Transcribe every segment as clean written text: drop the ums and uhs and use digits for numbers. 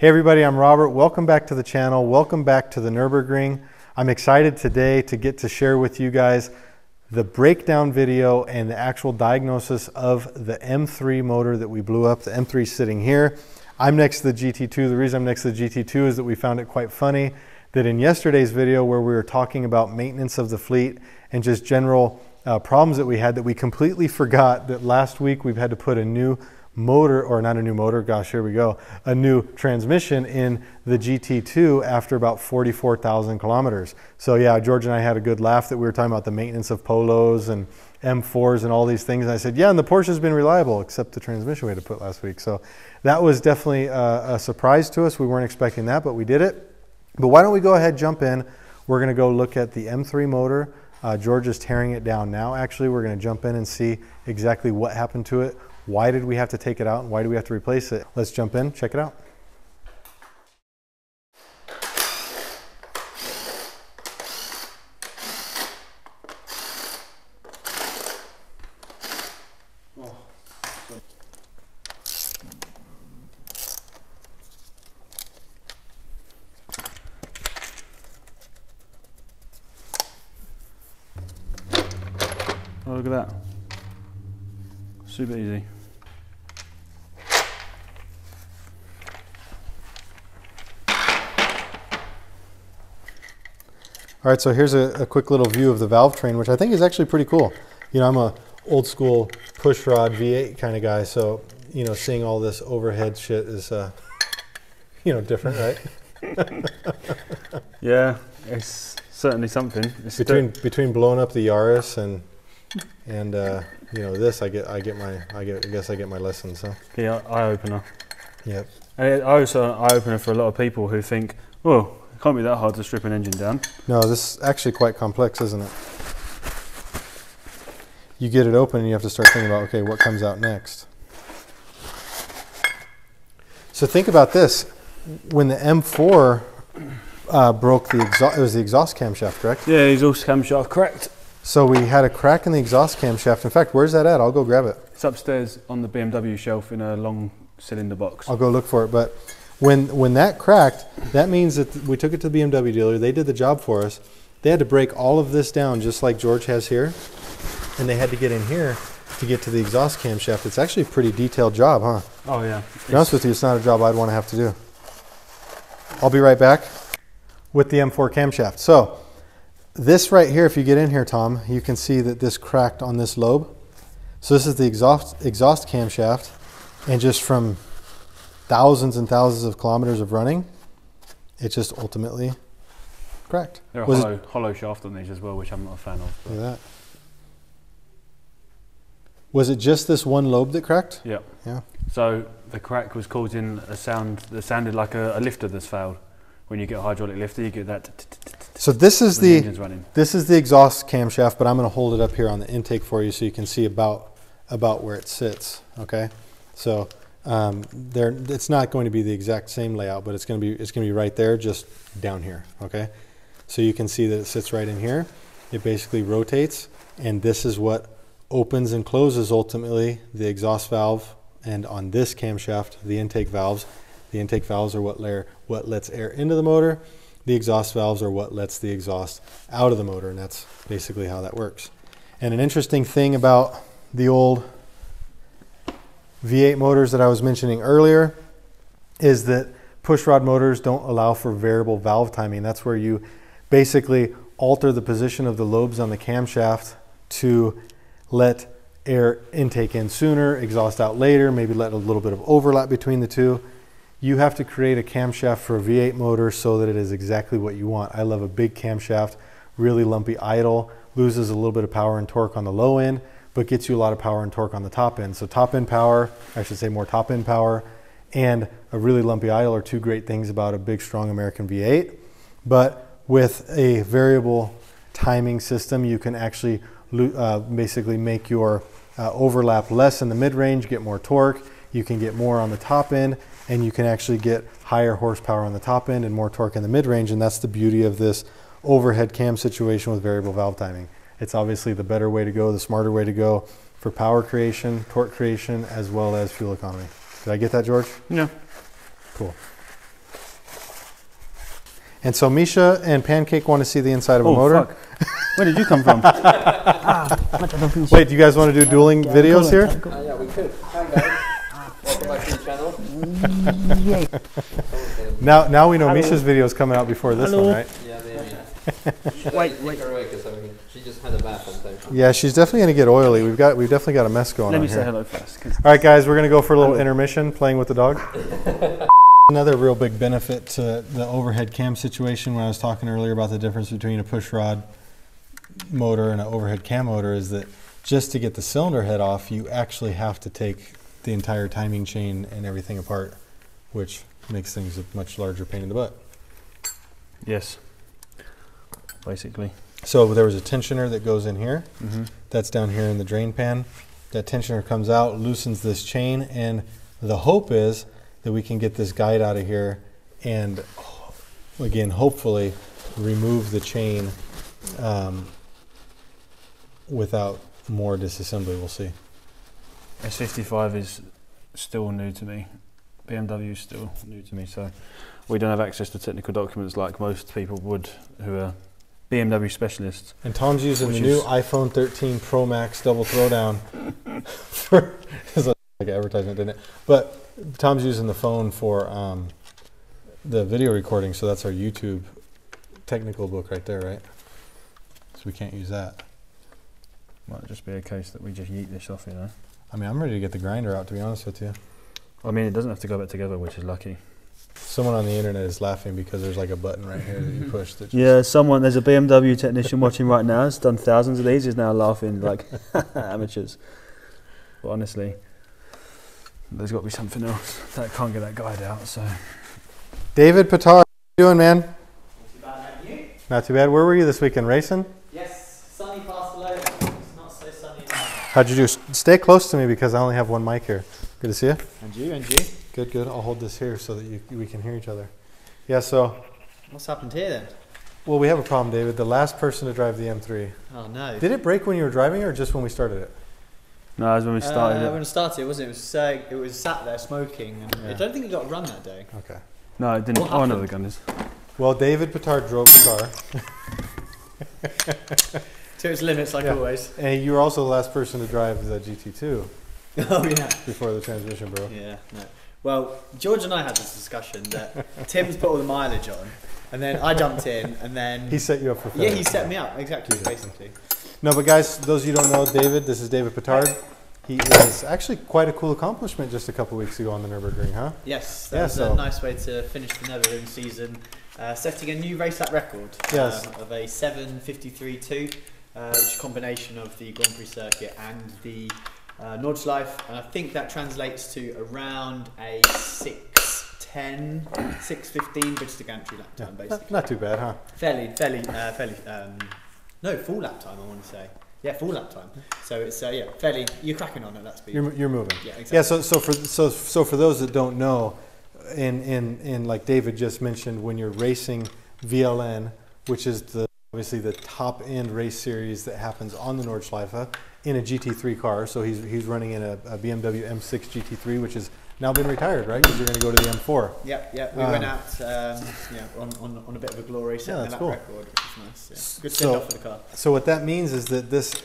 Hey everybody, I'm Robert. Welcome back to the channel. Welcome back to the Nürburgring. I'm excited today to get to share with you guys the breakdown video and the actual diagnosis of the M3 motor that we blew up. The M3 sitting here. I'm next to the GT2. The reason I'm next to the GT2 is that we found it quite funny that in yesterday's video where we were talking about maintenance of the fleet and just general problems that we had, that we completely forgot that last week we've had to put a new motor, or not a new motor, gosh, here we go, a new transmission in the GT2 after about 44,000 kilometers. So yeah, George and I had a good laugh that we were talking about the maintenance of Polos and M4s and all these things. And I said, yeah, and the Porsche's been reliable, except the transmission we had to put last week. So that was definitely a surprise to us. We weren't expecting that, but we did it. But why don't we go ahead, jump in. We're gonna go look at the M3 motor. George is tearing it down now. Actually, we're gonna jump in and see exactly what happened to it. Why did we have to take it out and why do we have to replace it? Let's jump in, check it out. Oh, look at that. Super easy. All right, so here's a quick little view of the valve train, which I think is actually pretty cool. You know, I'm a old school push rod V8 kind of guy, so, you know, seeing all this overhead shit is, you know, different, right? Yeah, it's certainly something. It's between blowing up the Yaris and you know, this, I guess I get my lessons, huh? The eye-opener. Yep. And also an eye-opener for a lot of people who think, oh, can't be that hard to strip an engine down. No, this is actually quite complex, isn't it? You get it open and you have to start thinking about, okay, what comes out next? So think about this. When the M4 broke the exhaust, it was the exhaust camshaft, correct? Yeah, the exhaust camshaft, correct. So we had a crack in the exhaust camshaft. In fact, where's that at? I'll go grab it. It's upstairs on the BMW shelf in a long cylinder box. I'll go look for it, but when that cracked, that means that we took it to the BMW dealer. They did the job for us. They had to break all of this down just like George has here, and they had to get in here to get to the exhaust camshaft. It's actually a pretty detailed job, huh? Oh yeah. To be honest with you, it's not a job I'd want to have to do. I'll be right back with the M4 camshaft. So this right here, if you get in here, Tom, you can see that this cracked on this lobe. So this is the exhaust camshaft, and just from thousands and thousands of kilometers of running, it just ultimately cracked. There are hollow shaft on these as well, which I'm not a fan of. Look at that. Was it just this one lobe that cracked? Yeah. Yeah. So the crack was causing a sound that sounded like a lifter that's failed. When you get a hydraulic lifter, you get that. So this is the exhaust camshaft, but I'm going to hold it up here on the intake for you so you can see about where it sits. Okay. So it's not going to be the exact same layout, but it's going to be right there, just down here. Okay, so you can see that it sits right in here. It basically rotates, and this is what opens and closes ultimately the exhaust valve, and on this camshaft, the intake valves. The intake valves are what lets air into the motor. The exhaust valves are what lets the exhaust out of the motor, and that's basically how that works. And an interesting thing about the old V8 motors that I was mentioning earlier is that pushrod motors don't allow for variable valve timing. That's where you basically alter the position of the lobes on the camshaft to let air intake in sooner, exhaust out later, maybe let a little bit of overlap between the two. You have to create a camshaft for a V8 motor so that it is exactly what you want. I love a big camshaft, really lumpy idle, loses a little bit of power and torque on the low end, but gets you a lot of power and torque on the top end. So top end power, I should say more top end power, and a really lumpy idle are two great things about a big, strong American V8. But with a variable timing system, you can actually basically make your overlap less in the mid-range, get more torque, you can get more on the top end, and you can actually get higher horsepower on the top end and more torque in the mid-range, and that's the beauty of this overhead cam situation with variable valve timing. It's obviously the better way to go, the smarter way to go for power creation, torque creation, as well as fuel economy. Did I get that, George? No. Cool. And so Misha and Pancake want to see the inside of a motor. Fuck. Where did you come from? Wait, you guys want to do dueling videos here? Yeah, we could. Hi guys. Welcome back to the channel. Now we know Hello. Misha's video is coming out before this Hello. One, right? Yeah, yeah. Wait. She just had a bath. Yeah, she's definitely going to get oily. We've definitely got a mess going on here. Let me say hello first. All right, guys, we're going to go for a little intermission playing with the dog. Another real big benefit to the overhead cam situation when I was talking earlier about the difference between a pushrod motor and an overhead cam motor is that just to get the cylinder head off, you actually have to take the entire timing chain and everything apart, which makes things a much larger pain in the butt. Yes, basically. So there was a tensioner that goes in here. Mm-hmm. That's down here in the drain pan. That tensioner comes out, loosens this chain, and the hope is that we can get this guide out of here and, again, hopefully remove the chain without more disassembly. We'll see. S55 is still new to me. BMW is still new to me, so we don't have access to technical documents like most people would who are BMW specialists. And Tom's using the new iPhone 13 Pro Max double throwdown for like an advertisement, didn't it? But Tom's using the phone for the video recording, so that's our YouTube technical book right there, right? So we can't use that. Might just be a case that we just yeet this off, you know? I mean, I'm ready to get the grinder out, to be honest with you. I mean, it doesn't have to go back together, which is lucky. Someone on the internet is laughing because there's like a button right here that you push. That yeah, someone, there's a BMW technician watching right now, has done thousands of these, is now laughing like amateurs. But honestly, there's got to be something else that can't get that guide out. So, David Pittard, how you doing, man? Not too bad, man. You? Not too bad. Where were you this weekend? Racing? Yes, sunny Barcelona. It's not so sunny now. How'd you do? Stay close to me because I only have one mic here. Good to see you. And you, and you. Good, good. I'll hold this here so that we can hear each other. Yeah. So, what's happened here then? Well, we have a problem, David. The last person to drive the M3. Oh no. Did it break when you were driving, or just when we started it? No, it was when we started. When we started, wasn't it? It was sat there smoking. And yeah. I don't think it got run that day. Okay. No, it didn't. Oh, I know the gun is. Well, David Pittard drove the car to its limits, like always. And you were also the last person to drive the GT2. Oh yeah. Before the transmission broke. Yeah. No. Well, George and I had this discussion that Tim's put all the mileage on, and then I jumped in, and then he set you up for failure. Yeah, he set me up exactly, basically. No, but guys, those of you who don't know David, this is David Pittard. He is actually quite a cool accomplishment just a couple weeks ago on the Nürburgring, huh? Yes, that was a nice way to finish the Nürburgring season, setting a new race lap record of a 7:53.2, which is a combination of the Grand Prix circuit and the Nordschleife, and I think that translates to around a 6:10, 6:15 bridge to gantry lap time, basically. Not too bad, huh? Fairly. No, full lap time, I want to say. Yeah, full lap time. So it's yeah, fairly. You're cracking on at that speed. You're moving. Yeah, exactly. Yeah. So for those that don't know, in like David just mentioned, when you're racing VLN, which is obviously the top end race series that happens on the Nordschleife in a GT3 car. So he's running in a BMW M6 GT3, which is now been retired, right? Because you're going to go to the M4. Yep. We went out on a bit of a glory set in that record, which is nice. Yeah. Good send-off for the car. So what that means is that this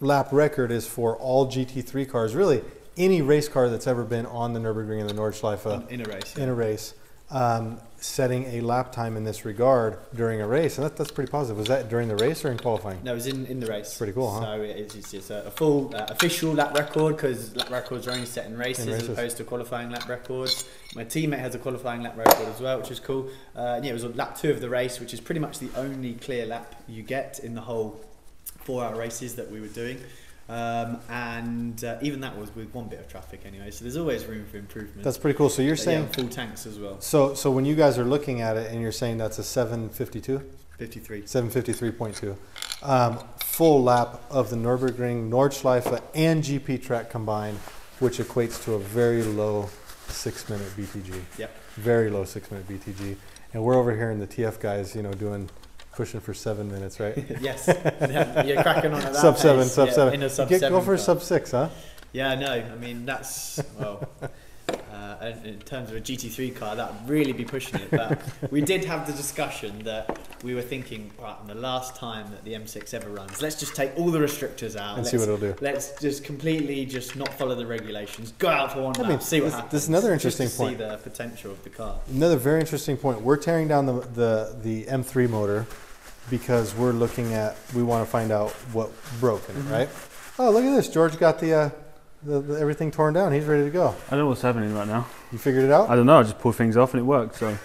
lap record is for all GT3 cars, really any race car that's ever been on the Nürburgring and the Nordschleife. In a race. Setting a lap time in this regard during a race, and that's pretty positive. Was that during the race or in qualifying? No, it was in the race. It's pretty cool, huh? So it's just a full official lap record, because lap records are only set in races as opposed to qualifying lap records. My teammate has a qualifying lap record as well, which is cool. Yeah, it was on lap 2 of the race, which is pretty much the only clear lap you get in the whole 4-hour races that we were doing. And even that was with one bit of traffic anyway, so there's always room for improvement. That's pretty cool. So you're saying full tanks as well. So when you guys are looking at it and you're saying that's a 753.2 full lap of the Nürburgring, Nordschleife and GP track combined, which equates to a very low 6-minute BTG. Yep. Very low 6-minute BTG, and we're over here in the TF guys, you know, pushing for 7 minutes, right? Yes. You're cracking on at that sub seven. Go for a sub six, huh? Yeah, no. I mean, that's, well, in terms of a GT3 car, that would really be pushing it. But we did have the discussion that we were thinking, right, on the last time that the M6 ever runs, let's just take all the restrictors out. And see what it'll do. Let's just completely just not follow the regulations, go out for one lap, see what happens. This is another interesting point. See the potential of the car. Another very interesting point. We're tearing down the M3 motor because we're looking at, we want to find out what broke in it, right? Oh, look at this. George got the everything torn down. He's ready to go. I don't know what's happening right now. You figured it out? I don't know. I just pulled things off and it worked. So,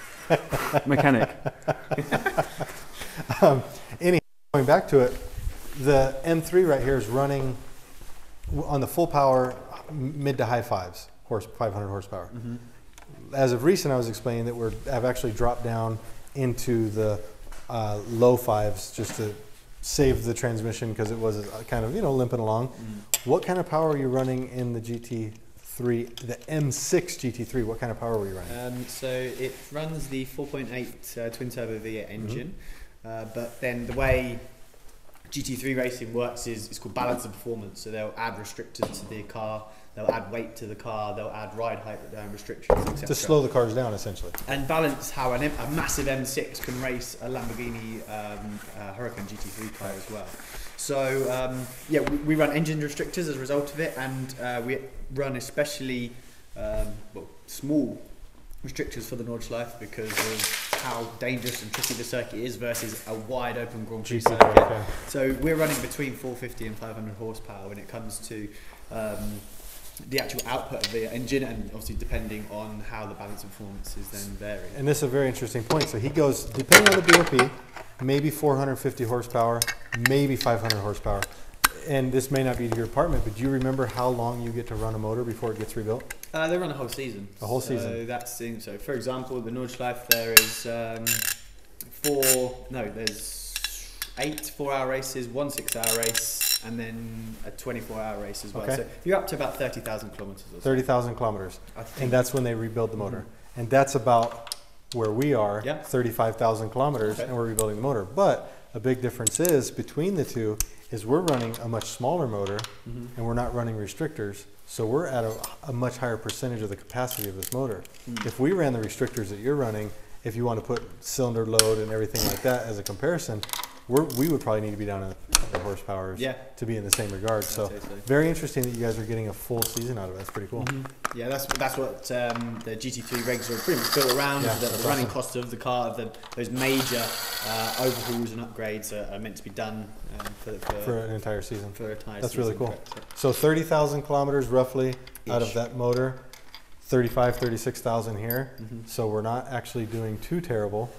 mechanic. Anyhow, going back to it, the M3 right here is running on the full power, mid to high fives, 500 horsepower. As of recent, I was explaining that I've actually dropped down into the low fives just to save the transmission because it was kind of, you know, limping along. What kind of power are you running in the GT3, the M6 GT3? What kind of power were you running? So it runs the 4.8 twin turbo V8 engine, but then the way GT3 racing works is it's called balance of performance. So they'll add restrictors to the car, they'll add weight to the car, they'll add ride height restrictions, etc. To slow the cars down, essentially. And balance how a massive M6 can race a Lamborghini Huracan GT3 car as well. So, yeah, we run engine restrictors as a result of it, and we run especially small restrictors for the Nordschleife because of how dangerous and tricky the circuit is versus a wide open Grand Prix circuit. So we're running between 450 and 500 horsepower when it comes to the actual output of the engine, and obviously depending on how the balance of performance is then varying. And this is a very interesting point. So he goes, depending on the BOP, maybe 450 horsepower, maybe 500 horsepower. And this may not be to your apartment, but do you remember how long you get to run a motor before it gets rebuilt? They run a whole season. A whole season. So that's thing. So for example, the Nordschleife, there is there's 8 4-hour races, 1 6-hour race, and then a 24-hour race as well. So you're up to about 30,000 kilometers or so. 30,000 kilometers. And that's when they rebuild the motor. And that's about where we are, 35,000 kilometers, and we're rebuilding the motor. But a big difference is between the two is we're running a much smaller motor and we're not running restrictors. So we're at a much higher percentage of the capacity of this motor. If we ran the restrictors that you're running, if you want to put cylinder load and everything like that as a comparison, we would probably need to be down in the horsepower to be in the same regard. So very interesting that you guys are getting a full season out of it. That's pretty cool. Yeah, that's what the GT3 regs are pretty much built around. The running cost of the car, those major overhauls and upgrades are meant to be done for an entire season. That's really cool. So 30,000 kilometers roughly out of that motor. 36,000 here, so we're not actually doing too terrible.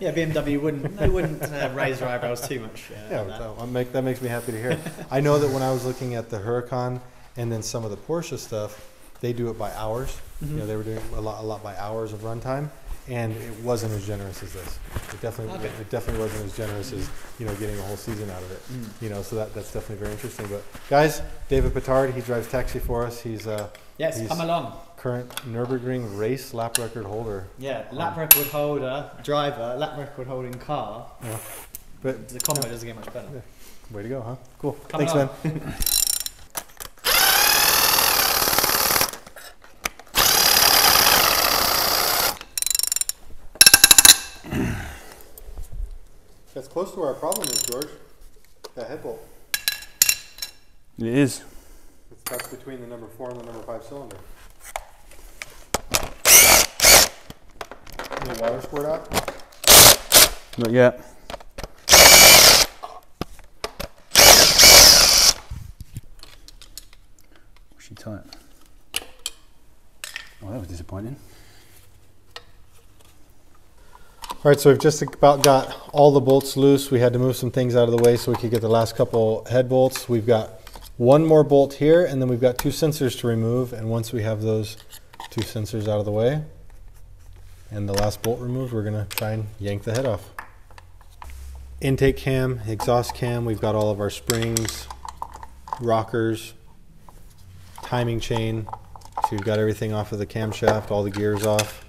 Yeah, BMW wouldn't raise their eyebrows too much. That makes me happy to hear. I know that when I was looking at the Huracan and then some of the Porsche stuff, they do it by hours. You know, they were doing a lot by hours of runtime, and it wasn't as generous as this. It definitely it definitely wasn't as generous as, you know, getting a whole season out of it. You know, so that's definitely very interesting. But guys, David Pittard, he drives taxi for us. He's Yes, come along. Current Nürburgring race lap record holder. Yeah, lap record holder, driver, lap record holding car. Yeah. But the combo doesn't get much better. Yeah. Way to go, huh? Cool. Thanks, man. That's close to where our problem is, George. That head bolt. It is. That's between the number 4 and the number 5 cylinder. Any water squirt out? Not yet. Was she tight? Oh, that was disappointing. All right, so we've just about got all the bolts loose. We had to move some things out of the way so we could get the last couple head bolts. We've got one more bolt here, and then we've got 2 sensors to remove. And once we have those 2 sensors out of the way and the last bolt removed, we're gonna try and yank the head off. Intake cam, exhaust cam, we've got all of our springs, rockers, timing chain. So you've got everything off of the camshaft, all the gears off.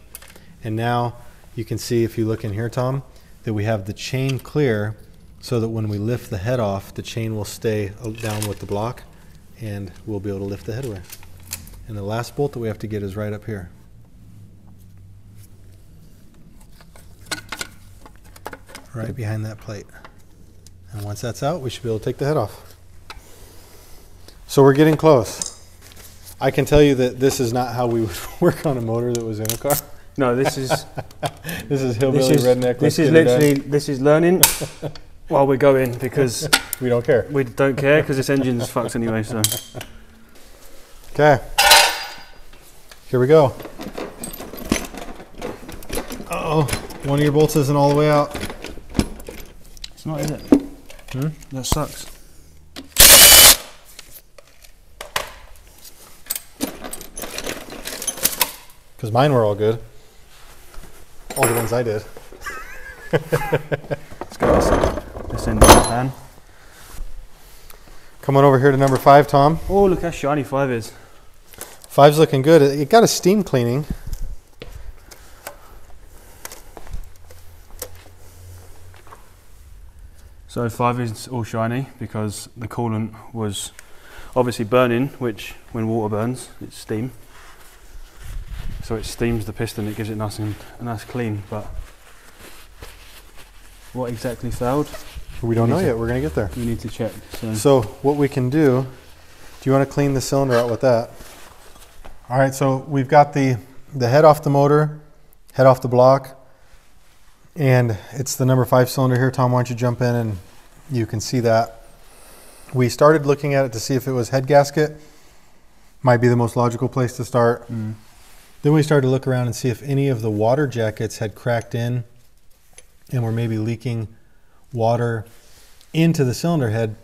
And now you can see, if you look in here, Tom, that we have the chain clear, so that when we lift the head off, the chain will stay down with the block and we'll be able to lift the head away. And the last bolt that we have to get is right up here. Right behind that plate. And once that's out, we should be able to take the head off. So we're getting close. I can tell you that this is not how we would work on a motor that was in a car. No, this is this is hillbilly redneck. This is literally learning while we're going, because we don't care. We don't care because this engine's fucked anyway. So okay, here we go. Uh oh, one of your bolts isn't all the way out. It's not, is it? Hmm? That sucks. Because mine were all good. All the ones I did. Let's get this in the pan. Come on over here to number 5, Tom. Oh, look how shiny 5 is. 5's looking good. It got a steam cleaning. So 5 is all shiny because the coolant was obviously burning, which when water burns, it's steam. So it steams the piston, it gives it nice and nice clean. But what exactly failed? We don't know yet. We're gonna get there. We need to check. So what we can do? Do you want to clean the cylinder out with that? All right. So we've got the head off the motor, head off the block, and it's the number 5 cylinder here. Tom, why don't you jump in and you can see that. We started looking at it to see if it was head gasket. Might be the most logical place to start. Mm. Then we started to look around and see if any of the water jackets had cracked in and were maybe leaking water into the cylinder head.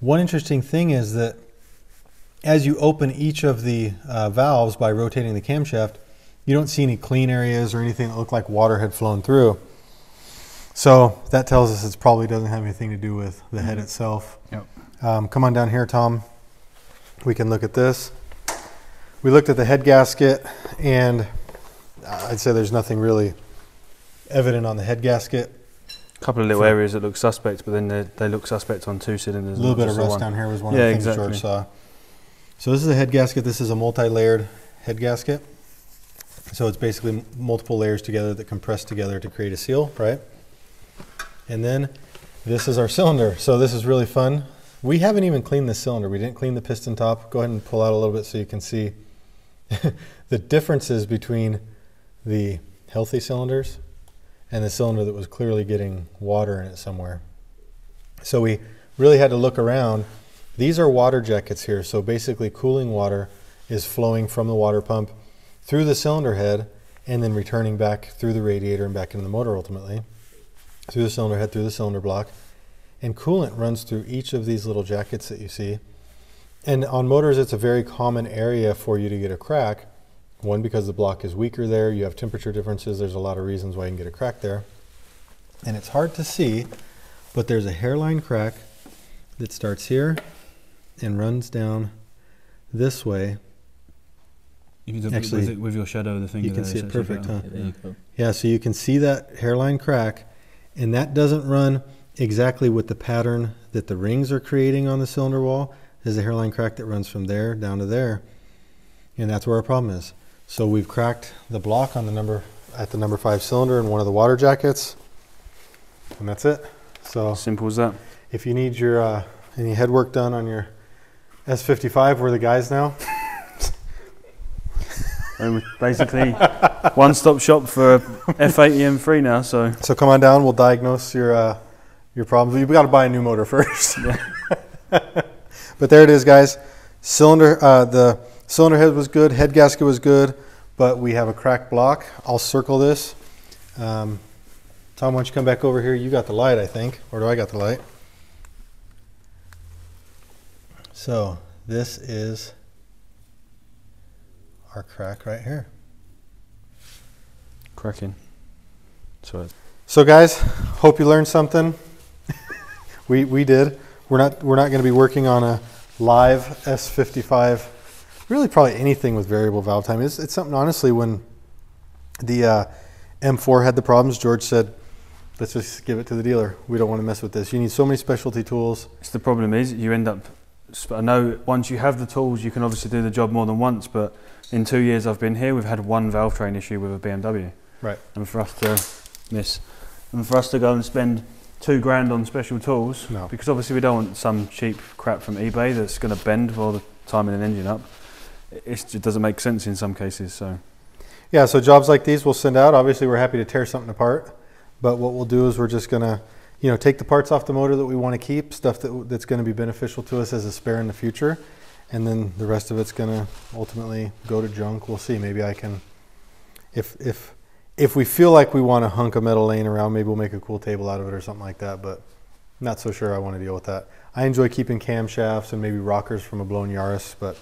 One interesting thing is that as you open each of the valves by rotating the camshaft, you don't see any clean areas or anything that looked like water had flown through. So that tells us it probably doesn't have anything to do with the head itself. Yep. Come on down here, Tom. We can look at this. We looked at the head gasket, and I'd say there's nothing really evident on the head gasket. A couple of little areas that look suspect, but then they look suspect on 2 cylinders. A little bit of rust down here was one of the things George saw. So this is a head gasket. This is a multi-layered head gasket. So it's basically multiple layers together that compress together to create a seal, right? And then this is our cylinder. So this is really fun. We haven't even cleaned the cylinder. We didn't clean the piston top. Go ahead and pull out a little bit so you can see the differences between the healthy cylinders and the cylinder that was clearly getting water in it somewhere. So we really had to look around. These are water jackets here. So basically cooling water is flowing from the water pump through the cylinder head and then returning back through the radiator and back into the motor ultimately, through the cylinder head, through the cylinder block. And coolant runs through each of these little jackets that you see. And on motors, it's a very common area for you to get a crack. One, because the block is weaker there, you have temperature differences, there's a lot of reasons why you can get a crack there. And it's hard to see, but there's a hairline crack that starts here and runs down this way. You can actually, with your shadow, the thing you can see it perfect, huh? Yeah, so you can see that hairline crack, and that doesn't run exactly with the pattern that the rings are creating on the cylinder wall. There's a hairline crack that runs from there down to there, and that's where our problem is. So we've cracked the block on the number 5 cylinder and one of the water jackets, and that's it. So simple as that. If you need your any head work done on your S55, we're the guys now. Basically, one-stop shop for F80 M3 now. So come on down. We'll diagnose your problems. You've got to buy a new motor first. Yeah. But there it is, guys. The cylinder head was good. Head gasket was good, but we have a cracked block. I'll circle this. Tom, why don't you come back over here? You got the light, I think. Or do I got the light? So this is our crack right here. Cracking. So guys, hope you learned something. We did. We're not going to be working on a live S55. Really, probably anything with variable valve time. It's something, honestly, when the M4 had the problems, George said, let's just give it to the dealer. We don't want to mess with this. You need so many specialty tools. It's the problem is you end up I know once you have the tools, you can obviously do the job more than once, but in 2 years I've been here, we've had one valve train issue with a BMW. Right. And for us to miss, and for us to go and spend £2 grand on special tools, no. Because obviously we don't want some cheap crap from eBay that's going to bend while the timing an engine up. It doesn't make sense in some cases, so. Yeah, so jobs like these we'll send out. Obviously we're happy to tear something apart, but what we'll do is we're just going to, you know, take the parts off the motor that we want to keep, stuff that's going to be beneficial to us as a spare in the future, and then the rest of it's going to ultimately go to junk. We'll see. Maybe I can, if we feel like we want a hunk of metal laying around, maybe we'll make a cool table out of it or something like that, but not so sure I want to deal with that. I enjoy keeping camshafts and maybe rockers from a blown Yaris, but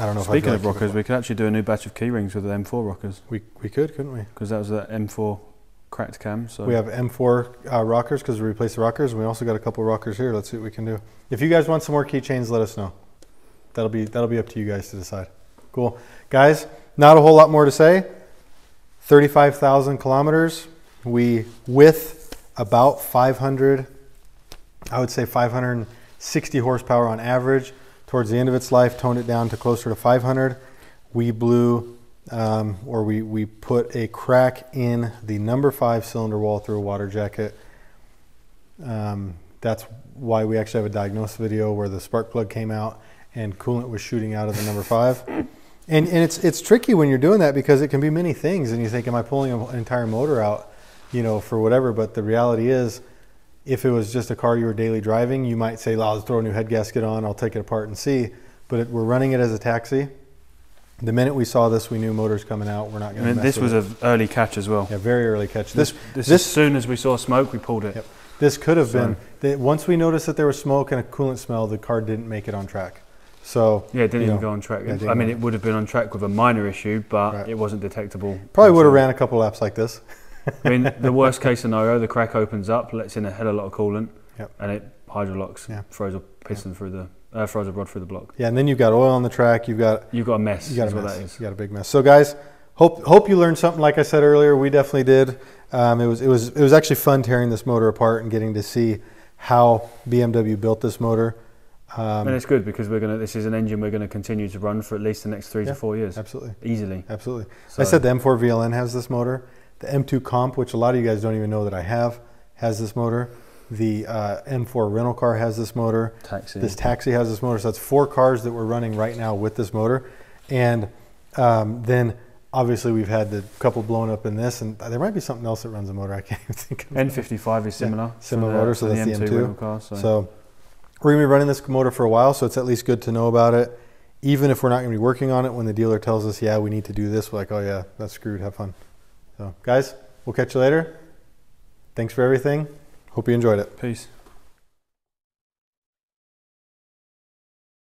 I don't know. Speaking of rockers, we could actually do a new batch of key rings with the M4 rockers. We could, couldn't we? Because that was the M4 cracked cam. So we have M4 rockers because we replaced the rockers, and we also got a couple rockers here. Let's see what we can do. If you guys want some more keychains, let us know. That'll be up to you guys to decide. Cool, guys. Not a whole lot more to say. 35,000 kilometers. We with about 500. I would say 560 horsepower on average. Towards the end of its life, toned it down to closer to 500. We blew, or we put a crack in the number 5 cylinder wall through a water jacket. That's why we actually have a diagnosis video where the spark plug came out and coolant was shooting out of the number 5. And it's tricky when you're doing that because it can be many things. And you think, am I pulling an entire motor out, you know, for whatever? But the reality is, if it was just a car you were daily driving, you might say, well, I'll throw a new head gasket on, I'll take it apart and see. But we're running it as a taxi. The minute we saw this, we knew motor's coming out. We're not going to mess with it. This was an early catch as well. Yeah, very early catch. As soon as we saw smoke, we pulled it. Yep. This could have been, once we noticed that there was smoke and a coolant smell, the car didn't make it on track. So yeah, it didn't even go on track. Yeah, I mean, it would have been on track with a minor issue, but right. It wasn't detectable. Probably would have ran a couple laps like this. I mean, the worst case scenario, the crack opens up, lets in a hell of a lot of coolant, yep. And it hydrolocks, yeah. Throws a piston, yeah. Throws a rod through the block. Yeah, and then you've got oil on the track. You've got a mess. You got a big mess. So guys, hope you learned something. Like I said earlier, we definitely did. It was actually fun tearing this motor apart and getting to see how BMW built this motor. And it's good because this is an engine we're gonna continue to run for at least the next 3 to 4 years. Absolutely, easily. Absolutely. So I said the M4 VLN has this motor. The M2 Comp, which a lot of you guys don't even know that I have, has this motor. The M4 rental car has this motor. Taxi. This taxi has this motor. So that's 4 cars that we're running right now with this motor. And then obviously we've had the couple blown up in this, and there might be something else that runs the motor. I can't even think of it. N55 is similar. Yeah, similar motor, so that's the M2 rental car. So we're gonna be running this motor for a while, so it's at least good to know about it. Even if we're not gonna be working on it, when the dealer tells us, yeah, we need to do this, we're like, oh yeah, that's screwed, have fun. So guys, we'll catch you later. Thanks for everything. Hope you enjoyed it. Peace.